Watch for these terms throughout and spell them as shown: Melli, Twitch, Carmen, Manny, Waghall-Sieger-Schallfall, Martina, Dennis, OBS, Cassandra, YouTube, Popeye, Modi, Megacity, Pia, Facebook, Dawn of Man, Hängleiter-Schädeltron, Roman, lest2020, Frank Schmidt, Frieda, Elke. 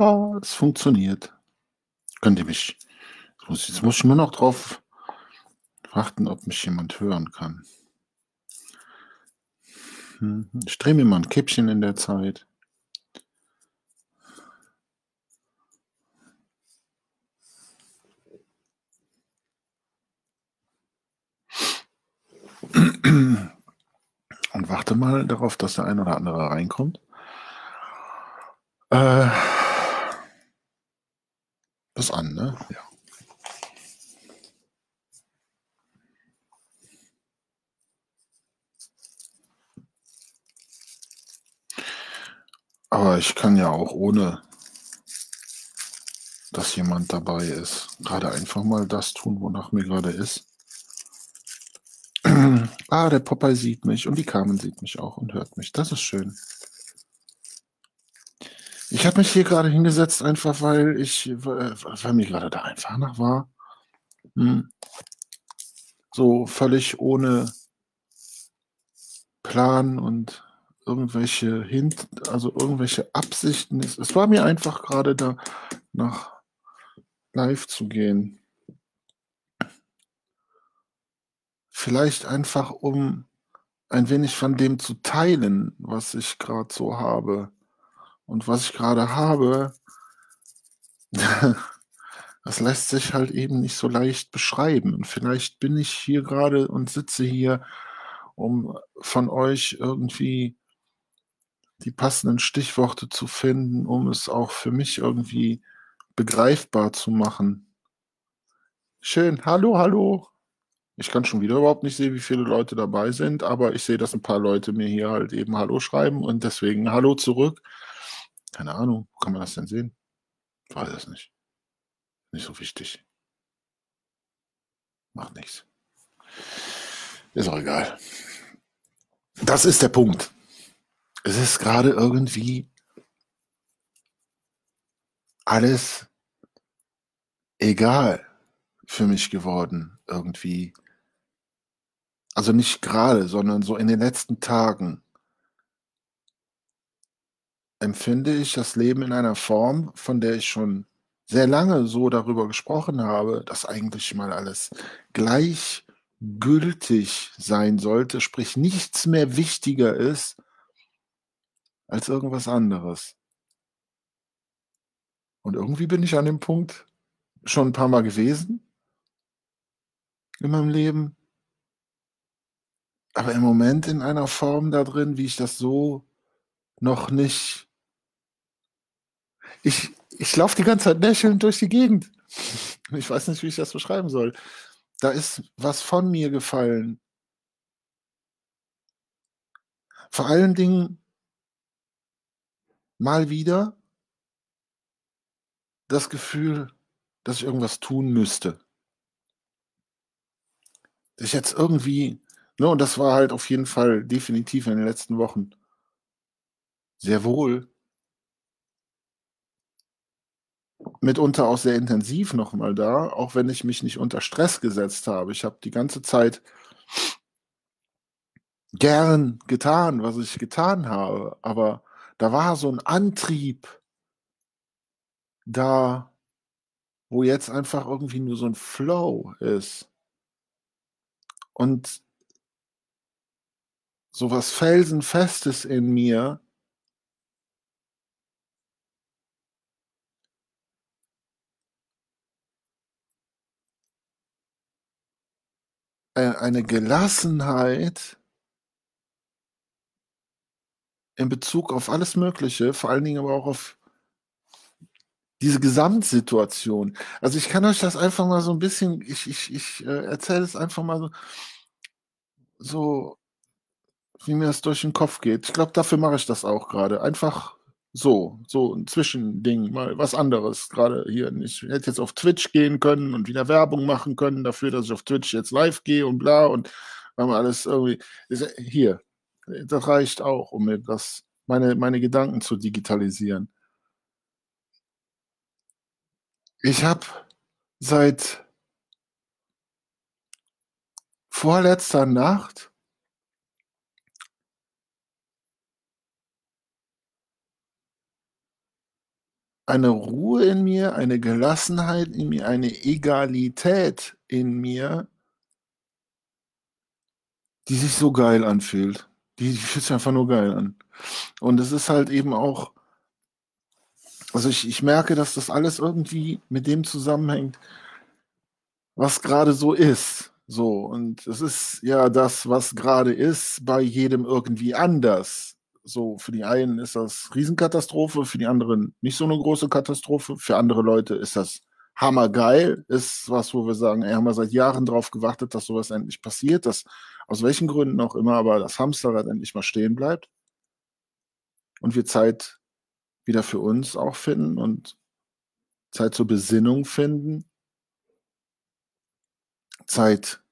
Ah, das funktioniert. Könnt ihr mich... Jetzt muss ich nur noch drauf achten, ob mich jemand hören kann. Ich drehe mir mal ein Käppchen in der Zeit. Und warte mal darauf, dass der ein oder andere reinkommt. Das an, ne? Ja. Aber ich kann ja auch ohne, dass jemand dabei ist, gerade einfach mal das tun, wonach mir gerade ist. Ah, der Popeye sieht mich und die Carmen sieht mich auch und hört mich. Das ist schön. Ich habe mich hier gerade hingesetzt, einfach weil mir gerade da einfach nach war. So völlig ohne Plan und irgendwelche irgendwelche Absichten. Es war mir einfach gerade da nach live zu gehen. Vielleicht einfach, um ein wenig von dem zu teilen, was ich gerade so habe. Und was ich gerade habe, das lässt sich halt eben nicht so leicht beschreiben. Und vielleicht bin ich hier gerade und sitze hier, um von euch irgendwie die passenden Stichworte zu finden, um es auch für mich irgendwie begreifbar zu machen. Schön, hallo, hallo. Ich kann schon wieder überhaupt nicht sehen, wie viele Leute dabei sind, aber ich sehe, dass ein paar Leute mir hier halt eben Hallo schreiben und deswegen Hallo zurück. Keine Ahnung, wo kann man das denn sehen? Ich weiß es nicht. Nicht so wichtig. Macht nichts. Ist auch egal. Das ist der Punkt. Es ist gerade irgendwie alles egal für mich geworden, irgendwie. Also nicht gerade, sondern so in den letzten Tagen empfinde ich das Leben in einer Form, von der ich schon sehr lange so darüber gesprochen habe, dass eigentlich mal alles gleichgültig sein sollte, sprich nichts mehr wichtiger ist als irgendwas anderes. Und irgendwie bin ich an dem Punkt schon ein paar Mal gewesen in meinem Leben, aber im Moment in einer Form da drin, wie ich das so noch nicht... Ich laufe die ganze Zeit lächelnd durch die Gegend. Ich weiß nicht, wie ich das beschreiben soll. Da ist was von mir gefallen. Vor allen Dingen mal wieder das Gefühl, dass ich irgendwas tun müsste. Dass ich jetzt irgendwie, ne, und das war halt auf jeden Fall definitiv in den letzten Wochen sehr wohl, mitunter auch sehr intensiv nochmal da, auch wenn ich mich nicht unter Stress gesetzt habe. Ich habe die ganze Zeit gern getan, was ich getan habe, aber da war so ein Antrieb da, wo jetzt einfach irgendwie nur so ein Flow ist. Und so was Felsenfestes in mir eine Gelassenheit in Bezug auf alles Mögliche, vor allen Dingen aber auch auf diese Gesamtsituation. Also ich kann euch das einfach mal so ein bisschen, ich erzähle es einfach mal so, wie mir das durch den Kopf geht. Ich glaube, dafür mache ich das auch gerade. Einfach so ein Zwischending, mal was anderes gerade hier. Ich hätte jetzt auf Twitch gehen können und wieder Werbung machen können dafür, dass ich auf Twitch jetzt live gehe und bla und weil man alles irgendwie, hier. Das reicht auch, um mir das, meine Gedanken zu digitalisieren. Ich habe seit vorletzter Nacht eine Ruhe in mir, eine Gelassenheit in mir, eine Egalität in mir, die sich so geil anfühlt. Die fühlt sich einfach nur geil an. Und es ist halt eben auch, also ich merke, dass das alles irgendwie mit dem zusammenhängt, was gerade so ist. So, und es ist ja das, was gerade ist, bei jedem irgendwie anders. So, für die einen ist das Riesenkatastrophe, für die anderen nicht so eine große Katastrophe, für andere Leute ist das hammergeil, ist was, wo wir sagen, ey, haben wir seit Jahren drauf gewartet, dass sowas endlich passiert, dass aus welchen Gründen auch immer, aber das Hamsterrad endlich mal stehen bleibt und wir Zeit wieder für uns auch finden und Zeit zur Besinnung finden, Zeit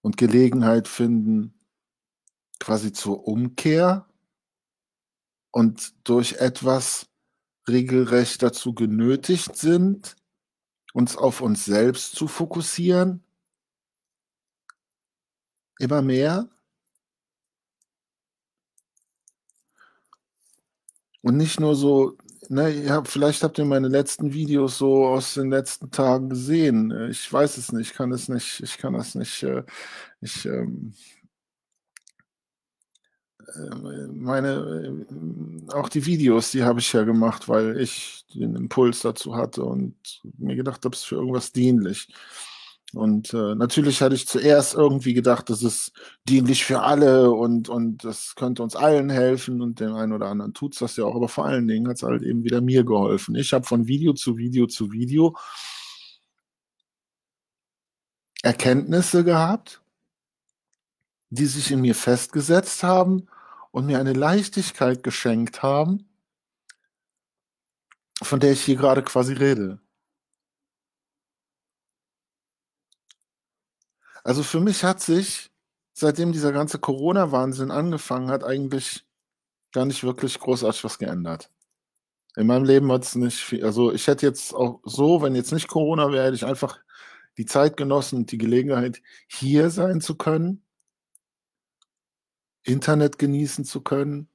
und Gelegenheit finden, quasi zur Umkehr und durch etwas regelrecht dazu genötigt sind, uns auf uns selbst zu fokussieren, immer mehr und nicht nur so, ne, vielleicht habt ihr meine letzten Videos so aus den letzten Tagen gesehen, ich weiß es nicht, meine, auch die Videos, die habe ich ja gemacht, weil ich den Impuls dazu hatte und mir gedacht habe, es ist für irgendwas dienlich. Und natürlich hatte ich zuerst irgendwie gedacht, das ist dienlich für alle und das könnte uns allen helfen und dem einen oder anderen tut es das ja auch, aber vor allen Dingen hat es halt eben wieder mir geholfen. Ich habe von Video zu Video zu Video Erkenntnisse gehabt, die sich in mir festgesetzt haben und mir eine Leichtigkeit geschenkt haben, von der ich hier gerade quasi rede. Also für mich hat sich, seitdem dieser ganze Corona-Wahnsinn angefangen hat, eigentlich gar nicht wirklich großartig was geändert. In meinem Leben hat es nicht viel, also ich hätte jetzt auch so, wenn jetzt nicht Corona wäre, hätte ich einfach die Zeit genossen und die Gelegenheit, hier sein zu können, Internet genießen zu können,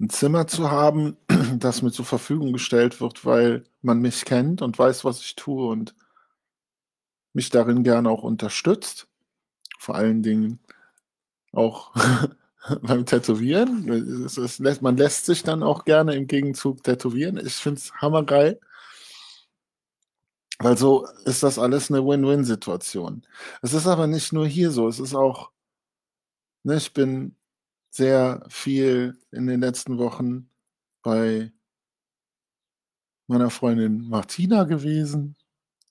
ein Zimmer zu haben, das mir zur Verfügung gestellt wird, weil man mich kennt und weiß, was ich tue und mich darin gerne auch unterstützt. Vor allen Dingen auch beim Tätowieren. Man lässt sich dann auch gerne im Gegenzug tätowieren. Ich finde es hammergeil. Weil so ist das alles eine Win-Win-Situation. Es ist aber nicht nur hier so, es ist auch, ich bin sehr viel in den letzten Wochen bei meiner Freundin Martina gewesen,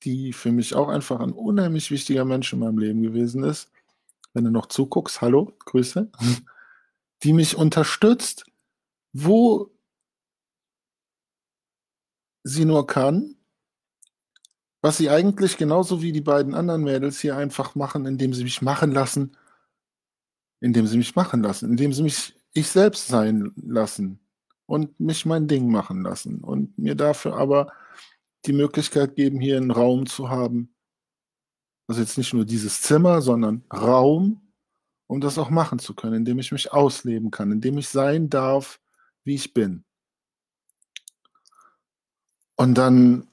die für mich auch einfach ein unheimlich wichtiger Mensch in meinem Leben gewesen ist. Wenn du noch zuguckst, hallo, Grüße. Die mich unterstützt, wo sie nur kann, was sie eigentlich genauso wie die beiden anderen Mädels hier einfach machen, indem sie mich ich selbst sein lassen und mich mein Ding machen lassen und mir dafür aber die Möglichkeit geben, hier einen Raum zu haben, also jetzt nicht nur dieses Zimmer, sondern Raum, um das auch machen zu können, indem ich mich ausleben kann, indem ich sein darf, wie ich bin. Und dann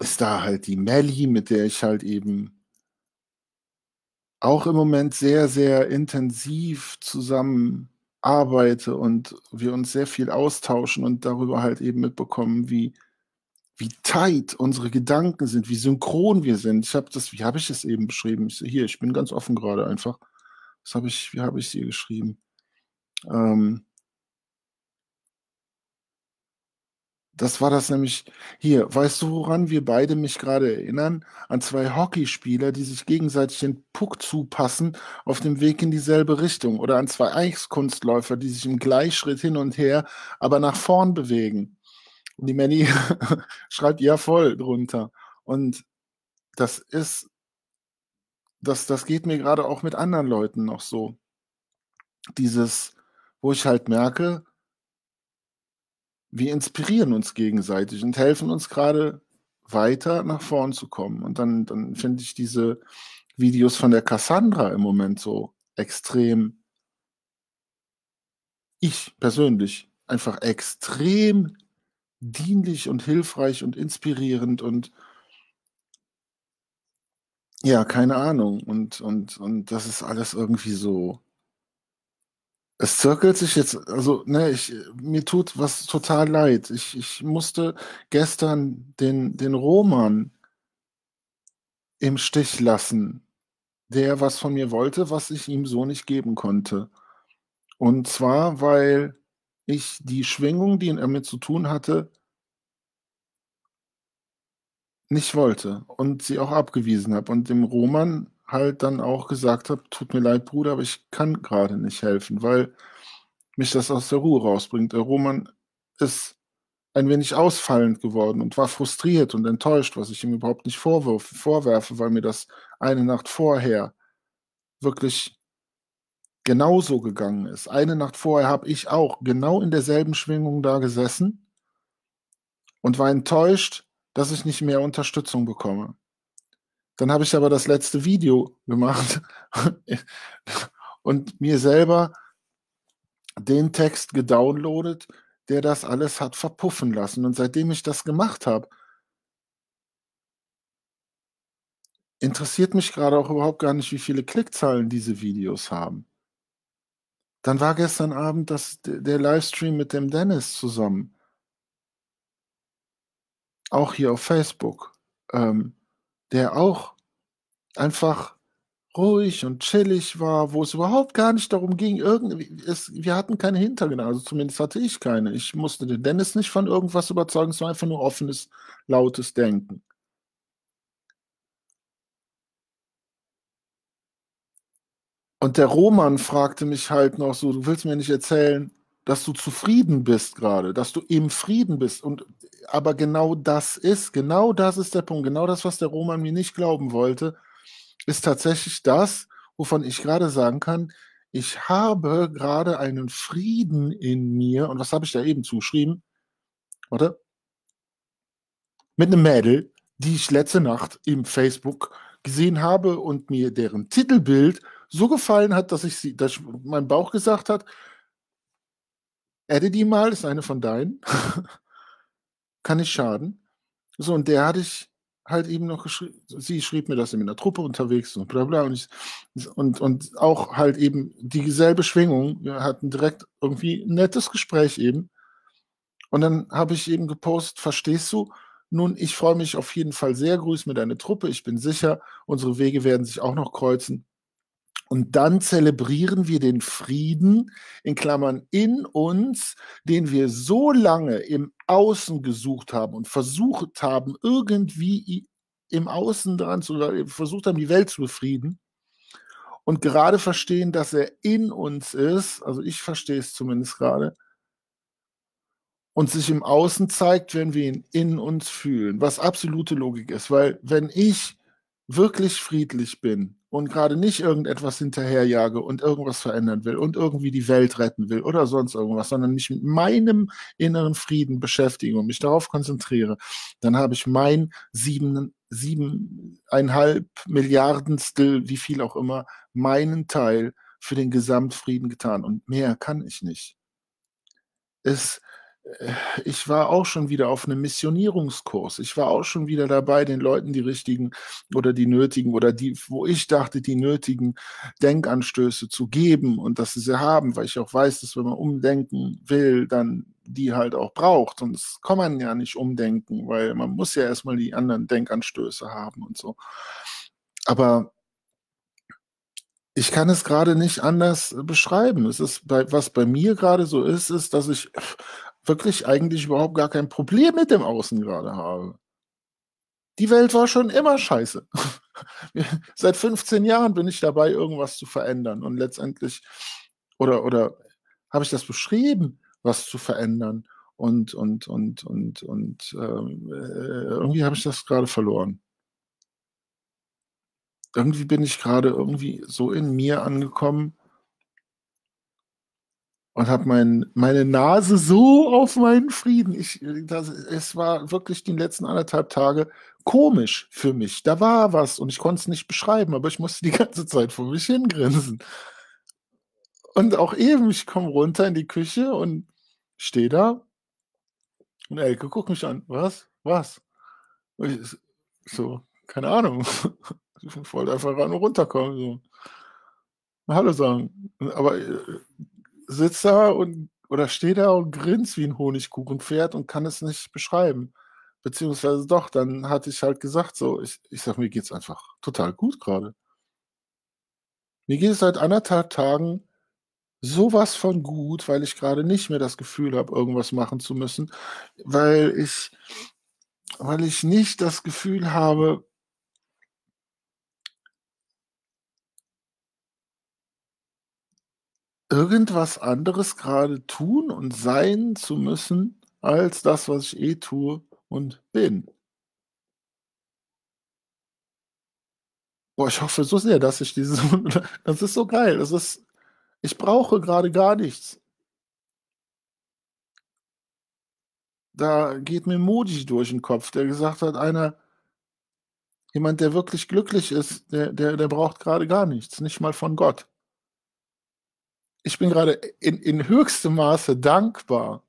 ist da halt die Melli, mit der ich halt eben auch im Moment sehr, sehr intensiv zusammenarbeite und wir uns sehr viel austauschen und darüber halt eben mitbekommen, wie tight unsere Gedanken sind, wie synchron wir sind. Wie habe ich es eben beschrieben? Hier, ich bin ganz offen gerade einfach. Wie habe ich es hier geschrieben? Das war das nämlich hier. Weißt du, woran wir beide mich gerade erinnern? An zwei Hockeyspieler, die sich gegenseitig den Puck zupassen auf dem Weg in dieselbe Richtung. Oder an zwei Eiskunstläufer, die sich im Gleichschritt hin und her, aber nach vorn bewegen. Und die Manny schreibt ja voll drunter. Und das geht mir gerade auch mit anderen Leuten noch so. Dieses, wo ich halt merke, wir inspirieren uns gegenseitig und helfen uns gerade weiter nach vorn zu kommen. Und dann finde ich diese Videos von der Cassandra im Moment so extrem, ich persönlich, einfach extrem dienlich und hilfreich und inspirierend und ja, keine Ahnung. Und das ist alles irgendwie so. Es zirkelt sich jetzt, also ne, mir tut was total leid. Ich musste gestern den Roman im Stich lassen, der was von mir wollte, was ich ihm so nicht geben konnte. Und zwar, weil ich die Schwingung, die er mit zu tun hatte, nicht wollte und sie auch abgewiesen habe und dem Roman halt dann auch gesagt habe, tut mir leid, Bruder, aber ich kann gerade nicht helfen, weil mich das aus der Ruhe rausbringt. Der Roman ist ein wenig ausfallend geworden und war frustriert und enttäuscht, was ich ihm überhaupt nicht vorwerfe, weil mir das eine Nacht vorher wirklich genauso gegangen ist. Eine Nacht vorher habe ich auch genau in derselben Schwingung da gesessen und war enttäuscht, dass ich nicht mehr Unterstützung bekomme. Dann habe ich aber das letzte Video gemacht und mir selber den Text gedownloadet, der das alles hat verpuffen lassen. Und seitdem ich das gemacht habe, interessiert mich gerade auch überhaupt gar nicht, wie viele Klickzahlen diese Videos haben. Dann war gestern Abend der Livestream mit dem Dennis zusammen. Auch hier auf Facebook. Der auch einfach ruhig und chillig war, wo es überhaupt gar nicht darum ging, wir hatten keine Hintergründe, also zumindest hatte ich keine. Ich musste den Dennis nicht von irgendwas überzeugen, es war einfach nur offenes, lautes Denken. Und der Roman fragte mich halt noch so, du willst mir nicht erzählen, dass du zufrieden bist gerade, dass du im Frieden bist. Aber genau das ist der Punkt, genau das, was der Roman mir nicht glauben wollte, ist tatsächlich das, wovon ich gerade sagen kann, ich habe gerade einen Frieden in mir, und was habe ich da eben zugeschrieben? Warte. Mit einem Mädel, die ich letzte Nacht im Facebook gesehen habe und mir deren Titelbild so gefallen hat, dass mein Bauch gesagt hat, adde die mal, ist eine von deinen. Kann nicht schaden. So, und der hatte ich halt eben noch geschrieben, sie schrieb mir, dass sie mit einer Truppe unterwegs und bla bla. Und auch halt eben dieselbe Schwingung. Wir hatten direkt irgendwie ein nettes Gespräch eben. Und dann habe ich eben gepostet, verstehst du? Nun, ich freue mich auf jeden Fall sehr, grüß mir deine Truppe. Ich bin sicher, unsere Wege werden sich auch noch kreuzen. Und dann zelebrieren wir den Frieden, in Klammern, in uns, den wir so lange im Außen gesucht haben und versucht haben, irgendwie im Außen versucht haben, die Welt zu befrieden. Und gerade verstehen, dass er in uns ist, also ich verstehe es zumindest gerade, und sich im Außen zeigt, wenn wir ihn in uns fühlen, was absolute Logik ist. Weil wenn ich wirklich friedlich bin, und gerade nicht irgendetwas hinterherjage und irgendwas verändern will und irgendwie die Welt retten will oder sonst irgendwas, sondern mich mit meinem inneren Frieden beschäftige und mich darauf konzentriere, dann habe ich mein 7,5 Milliardenstel, wie viel auch immer, meinen Teil für den Gesamtfrieden getan. Und mehr kann ich nicht. Ich war auch schon wieder auf einem Missionierungskurs. Ich war auch schon wieder dabei, den Leuten die richtigen oder die nötigen oder die, wo ich dachte, die nötigen Denkanstöße zu geben und dass sie haben, weil ich auch weiß, dass wenn man umdenken will, dann die halt auch braucht. Sonst kann man ja nicht umdenken, weil man muss ja erstmal die anderen Denkanstöße haben und so. Aber ich kann es gerade nicht anders beschreiben. Was bei mir gerade so ist, dass ich wirklich eigentlich überhaupt gar kein Problem mit dem Außen gerade habe. Die Welt war schon immer scheiße. Seit 15 Jahren bin ich dabei, irgendwas zu verändern. Und letztendlich, oder habe ich das beschrieben, was zu verändern? Irgendwie habe ich das gerade verloren. Irgendwie bin ich gerade irgendwie so in mir angekommen, und habe meine Nase so auf meinen Frieden. Es war wirklich die letzten 1,5 Tage komisch für mich. Da war was und ich konnte es nicht beschreiben, aber ich musste die ganze Zeit vor mich hingrinsen. Und auch eben, ich komme runter in die Küche und stehe da Und Elke guckt mich an. Was? Was? Ich, so, keine Ahnung. Ich wollte einfach ran und runterkommen. So. Hallo sagen. Aber sitzt da und oder steht da und grinst wie ein Honigkuchenpferd und kann es nicht beschreiben. Beziehungsweise doch, dann hatte ich halt gesagt, so, ich sag, mir geht's einfach total gut gerade. Mir geht es seit 1,5 Tagen sowas von gut, weil ich gerade nicht mehr das Gefühl habe, irgendwas machen zu müssen, weil ich nicht das Gefühl habe, irgendwas anderes gerade tun und sein zu müssen, als das, was ich eh tue und bin. Boah, ich hoffe so sehr, dass ich dieses... Das ist so geil. Das ist, ich brauche gerade gar nichts. Da geht mir Modi durch den Kopf, der gesagt hat, jemand, der wirklich glücklich ist, der braucht gerade gar nichts, nicht mal von Gott. Ich bin gerade in höchstem Maße dankbar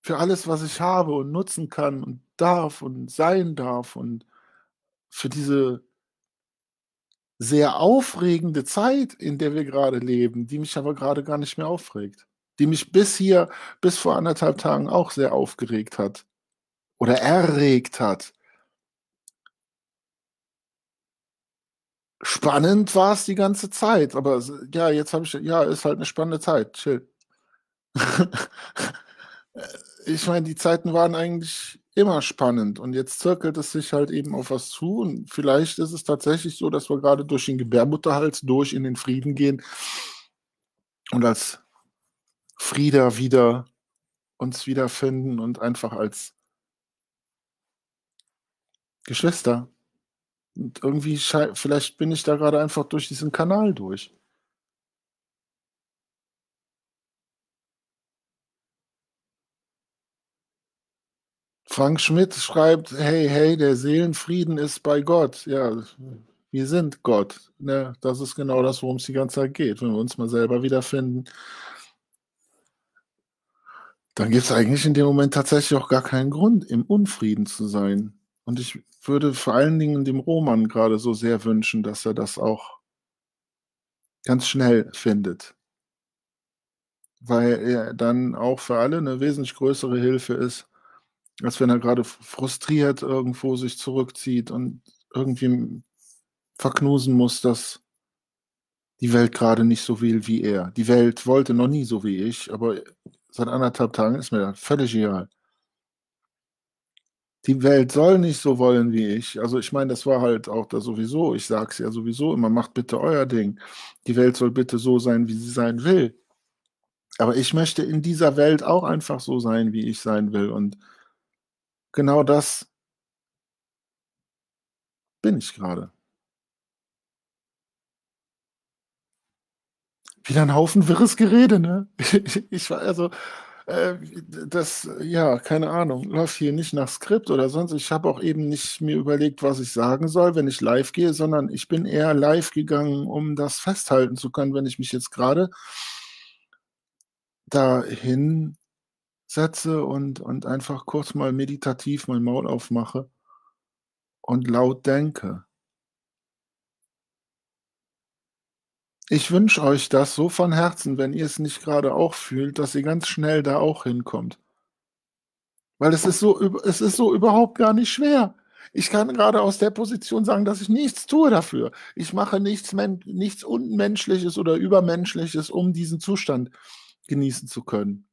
für alles, was ich habe und nutzen kann und darf und sein darf und für diese sehr aufregende Zeit, in der wir gerade leben, die mich aber gerade gar nicht mehr aufregt, die mich bis vor 1,5 Tagen auch sehr aufgeregt hat oder erregt hat. Spannend war es die ganze Zeit, aber ja, jetzt habe ich, ja, ist halt eine spannende Zeit, chill. Ich meine, die Zeiten waren eigentlich immer spannend und jetzt zirkelt es sich halt eben auf was zu und vielleicht ist es tatsächlich so, dass wir gerade durch den Gebärmutterhals durch in den Frieden gehen und als Frieda wieder uns wiederfinden und einfach als Geschwister. Und irgendwie, vielleicht bin ich da gerade einfach durch diesen Kanal durch. Frank Schmidt schreibt, hey, der Seelenfrieden ist bei Gott. Ja, wir sind Gott. Ne? Das ist genau das, worum es die ganze Zeit geht. Wenn wir uns mal selber wiederfinden, dann gibt es eigentlich in dem Moment tatsächlich auch gar keinen Grund, im Unfrieden zu sein. Und ich würde vor allen Dingen dem Roman gerade so sehr wünschen, dass er das auch ganz schnell findet. Weil er dann auch für alle eine wesentlich größere Hilfe ist, als wenn er gerade frustriert irgendwo sich zurückzieht und irgendwie verknusen muss, dass die Welt gerade nicht so will wie er. Die Welt wollte noch nie so wie ich, aber seit 1,5 Tagen ist mir das völlig egal. Die Welt soll nicht so wollen wie ich. Also ich meine, das war halt auch da sowieso, ich sage es ja sowieso immer, macht bitte euer Ding. Die Welt soll bitte so sein, wie sie sein will. Aber ich möchte in dieser Welt auch einfach so sein, wie ich sein will. Und genau das bin ich gerade. Wieder ein Haufen wirres Gerede, ne? Ich war also... Das, ja, keine Ahnung, läuft hier nicht nach Skript oder sonst. Ich habe auch eben nicht mir überlegt, was ich sagen soll, wenn ich live gehe, sondern ich bin eher live gegangen, um das festhalten zu können, wenn ich mich jetzt gerade dahin setze und einfach kurz mal meditativ mein Maul aufmache und laut denke. Ich wünsche euch das so von Herzen, wenn ihr es nicht gerade auch fühlt, dass ihr ganz schnell da auch hinkommt. Weil es ist so überhaupt gar nicht schwer. Ich kann gerade aus der Position sagen, dass ich nichts tue dafür. Ich mache nichts Unmenschliches oder Übermenschliches, um diesen Zustand genießen zu können.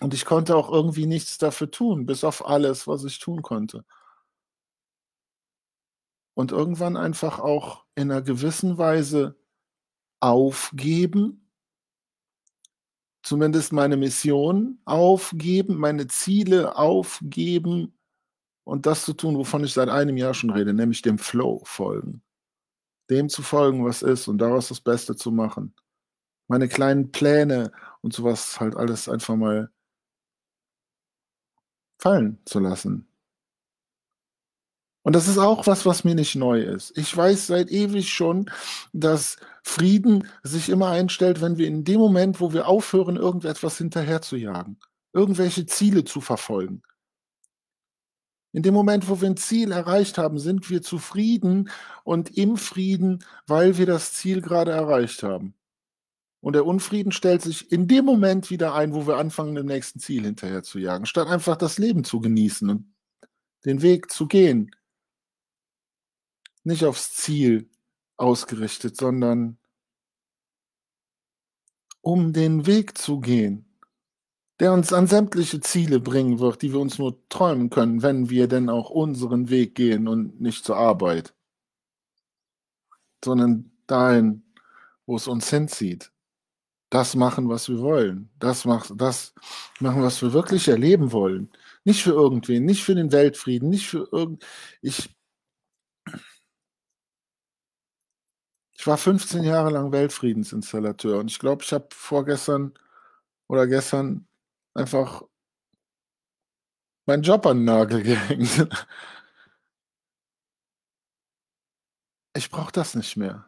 Und ich konnte auch irgendwie nichts dafür tun, bis auf alles, was ich tun konnte. Und irgendwann einfach auch in einer gewissen Weise aufgeben, zumindest meine Mission aufgeben, meine Ziele aufgeben und das zu tun, wovon ich seit einem Jahr schon rede, nämlich dem Flow folgen. Dem zu folgen, was ist und daraus das Beste zu machen. Meine kleinen Pläne und sowas halt alles einfach mal fallen zu lassen. Und das ist auch was mir nicht neu ist. Ich weiß seit ewig schon, dass Frieden sich immer einstellt, wenn wir in dem Moment, wo wir aufhören, irgendetwas hinterher zu jagen. irgendwelche Ziele zu verfolgen. In dem Moment, wo wir ein Ziel erreicht haben, sind wir zufrieden und im Frieden, weil wir das Ziel gerade erreicht haben. Und der Unfrieden stellt sich in dem Moment wieder ein, wo wir anfangen, dem nächsten Ziel hinterher zu jagen, statt einfach das Leben zu genießen und den Weg zu gehen. Nicht aufs Ziel ausgerichtet, sondern um den Weg zu gehen, der uns an sämtliche Ziele bringen wird, die wir uns nur träumen können, wenn wir denn auch unseren Weg gehen und nicht zur Arbeit, sondern dahin, wo es uns hinzieht. Das machen, was wir wollen. Das machen, was wir wirklich erleben wollen. Nicht für irgendwen, nicht für den Weltfrieden, nicht für Ich war 15 Jahre lang Weltfriedensinstallateur und ich glaube, ich habe vorgestern oder gestern einfach meinen Job an den Nagel gehängt. Ich brauche das nicht mehr.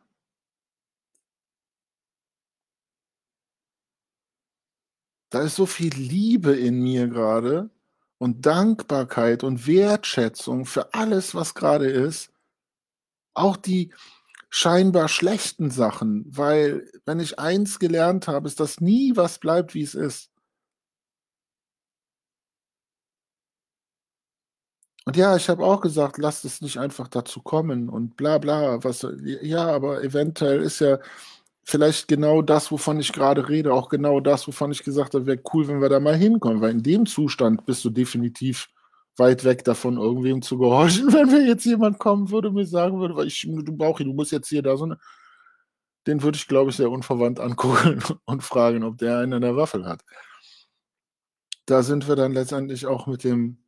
Da ist so viel Liebe in mir gerade und Dankbarkeit und Wertschätzung für alles, was gerade ist. Auch die scheinbar schlechten Sachen, weil wenn ich eins gelernt habe, ist, dass nie was bleibt, wie es ist. Und ja, ich habe auch gesagt, lasst es nicht einfach dazu kommen und bla bla. Ja, aber eventuell ist ja vielleicht genau das, wovon ich gerade rede, auch genau das, wovon ich gesagt habe, wäre cool, wenn wir da mal hinkommen, weil in dem Zustand bist du definitiv weit weg davon, irgendwem zu gehorchen, wenn mir jetzt jemand kommen würde und mir sagen würde, du musst jetzt hier da so eine... Den würde ich, glaube ich, sehr unverwandt angucken und fragen, ob der einen an der Waffel hat. Da sind wir dann letztendlich auch mit dem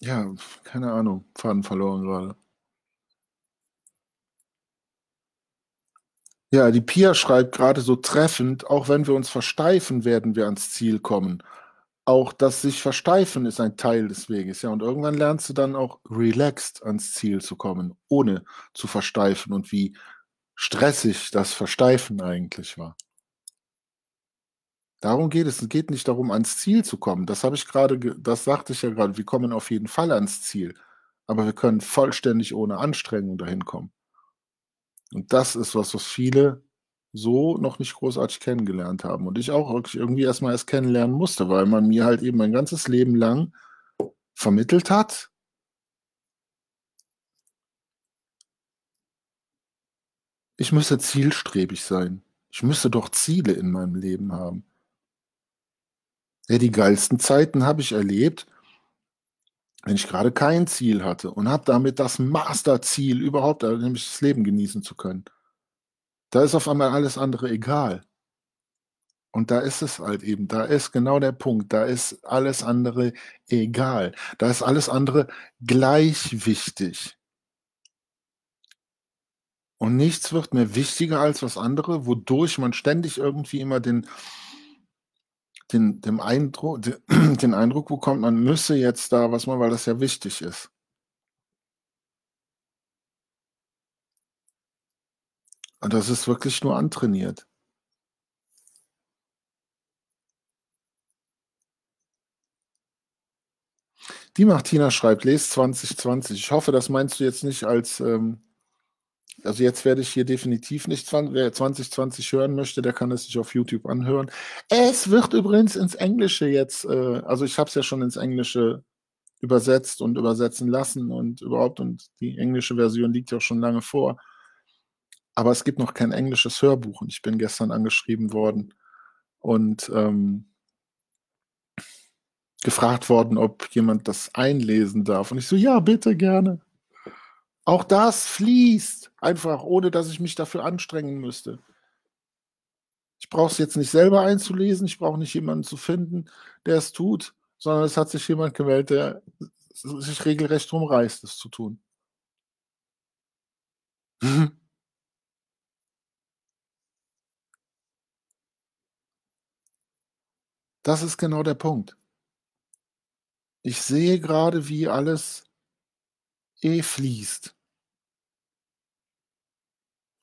ja, keine Ahnung, Faden verloren gerade. Ja, die Pia schreibt gerade so treffend, auch wenn wir uns versteifen, werden wir ans Ziel kommen. Auch das sich versteifen ist ein Teil des Weges. Ja, und irgendwann lernst du dann auch relaxed ans Ziel zu kommen, ohne zu versteifen und wie stressig das Versteifen eigentlich war. Darum geht es. Es geht nicht darum, ans Ziel zu kommen. Das sagte ich ja gerade, wir kommen auf jeden Fall ans Ziel. Aber wir können vollständig ohne Anstrengung dahin kommen. Und das ist was, was viele so noch nicht großartig kennengelernt haben. Und ich auch irgendwie erst kennenlernen musste, weil man mir halt eben mein ganzes Leben lang vermittelt hat. Ich müsse zielstrebig sein. Ich müsse doch Ziele in meinem Leben haben. Ja, die geilsten Zeiten habe ich erlebt, wenn ich gerade kein Ziel hatte und habe damit das Masterziel überhaupt, nämlich das Leben genießen zu können. Da ist auf einmal alles andere egal. Und da ist es halt eben, da ist genau der Punkt, da ist alles andere egal. Da ist alles andere gleich wichtig. Und nichts wird mehr wichtiger als was andere, wodurch man ständig irgendwie immer den Eindruck bekommt, man müsse jetzt da was machen, weil das ja wichtig ist. Und das ist wirklich nur antrainiert. Die Martina schreibt, lest 2020. Ich hoffe, das meinst du jetzt nicht als... Also jetzt werde ich hier definitiv nicht, wer 2020 hören möchte, der kann es sich auf YouTube anhören. Es wird übrigens ins Englische jetzt, also ich habe es ja schon ins Englische übersetzt und übersetzen lassen und überhaupt, und die englische Version liegt ja auch schon lange vor. Aber es gibt noch kein englisches Hörbuch und ich bin gestern angeschrieben worden und gefragt worden, ob jemand das einlesen darf. Und ich so, ja, bitte, gerne. Auch das fließt einfach, ohne dass ich mich dafür anstrengen müsste. Ich brauche es jetzt nicht selber einzulesen, ich brauche nicht jemanden zu finden, der es tut, sondern es hat sich jemand gemeldet, der sich regelrecht rumreißt, es zu tun. Das ist genau der Punkt. Ich sehe gerade, wie alles fließt.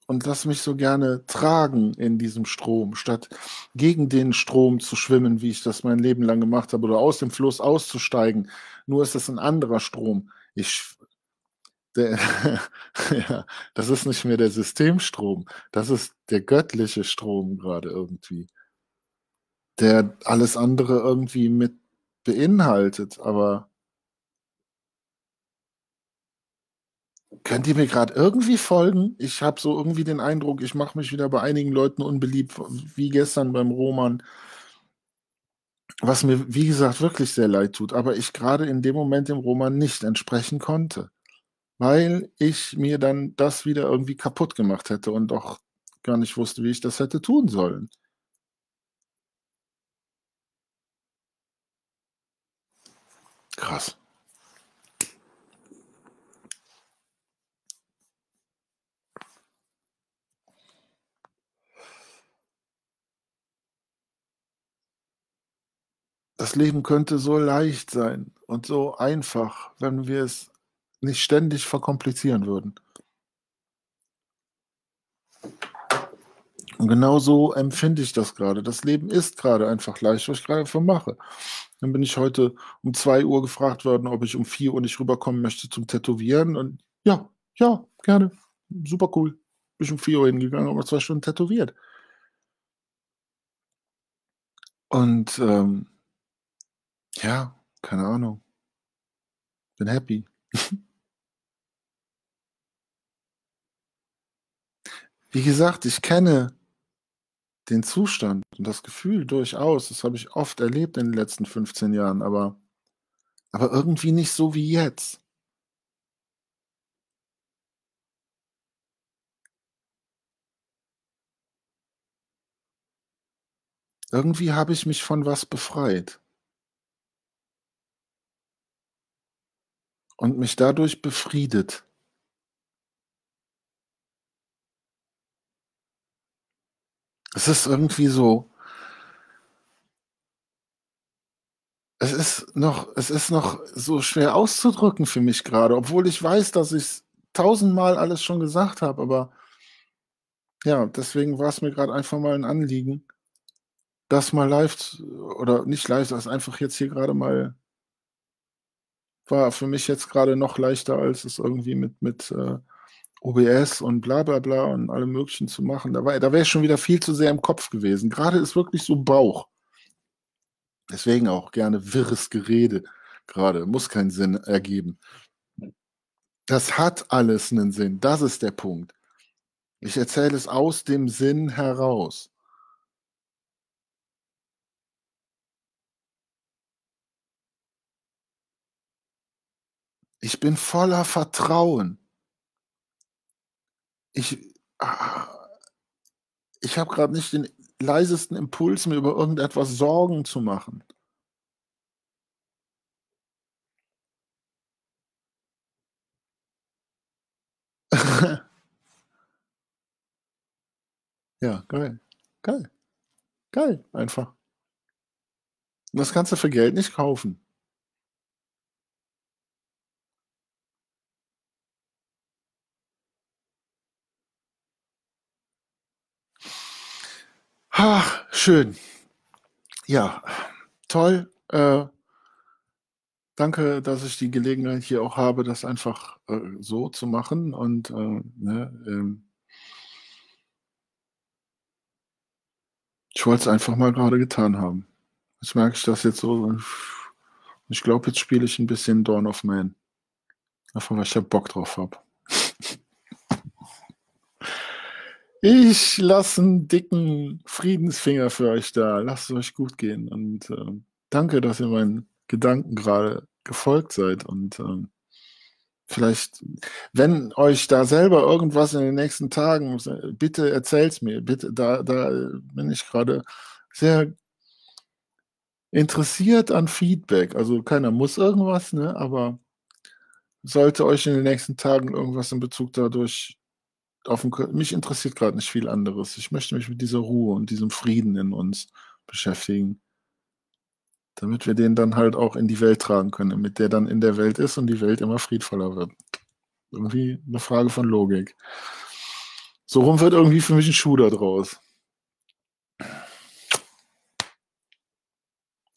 und lass mich so gerne tragen in diesem Strom, statt gegen den Strom zu schwimmen, wie ich das mein Leben lang gemacht habe, oder aus dem Fluss auszusteigen. Nur ist das ein anderer Strom. Ja, das ist nicht mehr der Systemstrom, das ist der göttliche Strom gerade irgendwie, der alles andere irgendwie mit beinhaltet, aber könnt ihr mir gerade irgendwie folgen? Ich habe so irgendwie den Eindruck, ich mache mich wieder bei einigen Leuten unbeliebt, wie gestern beim Roman, was mir, wie gesagt, wirklich sehr leid tut, aber ich gerade in dem Moment dem Roman nicht entsprechen konnte, weil ich mir dann das wieder irgendwie kaputt gemacht hätte und auch gar nicht wusste, wie ich das hätte tun sollen. Krass. Das Leben könnte so leicht sein und so einfach, wenn wir es nicht ständig verkomplizieren würden. Und genau so empfinde ich das gerade. Das Leben ist gerade einfach leicht, was ich gerade mache. Dann bin ich heute um 2 Uhr gefragt worden, ob ich um 4 Uhr nicht rüberkommen möchte zum Tätowieren. Und ja, gerne. Super cool. Bin ich um 4 Uhr hingegangen, aber 2 Stunden tätowiert. Und ja, keine Ahnung. Bin happy. Wie gesagt, ich kenne den Zustand und das Gefühl durchaus, das habe ich oft erlebt in den letzten 15 Jahren, aber irgendwie nicht so wie jetzt. Irgendwie habe ich mich von was befreit und mich dadurch befriedet. Es ist irgendwie so, es ist noch so schwer auszudrücken für mich gerade, obwohl ich weiß, dass ich es 1000-mal alles schon gesagt habe, aber ja, deswegen war es mir gerade einfach mal ein Anliegen, das mal live, oder nicht live, das einfach jetzt hier gerade mal, war für mich jetzt gerade noch leichter, als es irgendwie mit OBS und bla bla bla und allem möglichen zu machen. Da wäre ich schon wieder viel zu sehr im Kopf gewesen. Gerade ist wirklich so Bauch. Deswegen auch gerne wirres Gerede gerade. Muss keinen Sinn ergeben. Das hat alles einen Sinn. Das ist der Punkt. Ich erzähle es aus dem Sinn heraus. Ich bin voller Vertrauen. Ich habe gerade nicht den leisesten Impuls, mir über irgendetwas Sorgen zu machen. Ja, geil. Geil. Geil, einfach. Und das kannst du für Geld nicht kaufen. Ach, schön. Ja, toll. Danke, dass ich die Gelegenheit hier auch habe, das einfach so zu machen. Und ich wollte es einfach mal gerade getan haben. Jetzt merke ich das jetzt so. Ich glaube, jetzt spiele ich ein bisschen Dawn of Man. Einfach, weil ich da Bock drauf habe. Ich lasse einen dicken Friedensfinger für euch da. Lasst es euch gut gehen. Und danke, dass ihr meinen Gedanken gerade gefolgt seid. Und vielleicht, wenn euch da selber irgendwas in den nächsten Tagen, bitte erzählt's mir. Bitte, da bin ich gerade sehr interessiert an Feedback. Also keiner muss irgendwas, ne? Aber sollte euch in den nächsten Tagen irgendwas in Bezug dadurch mich interessiert gerade nicht viel anderes. Ich möchte mich mit dieser Ruhe und diesem Frieden in uns beschäftigen, damit wir den dann halt auch in die Welt tragen können, mit der dann in der Welt ist und die Welt immer friedvoller wird. Irgendwie eine Frage von Logik. So rum wird irgendwie für mich ein Schuh da draus.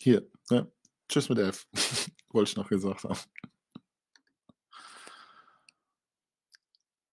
Hier, ne? Tschüss mit F. Wollte ich noch gesagt haben.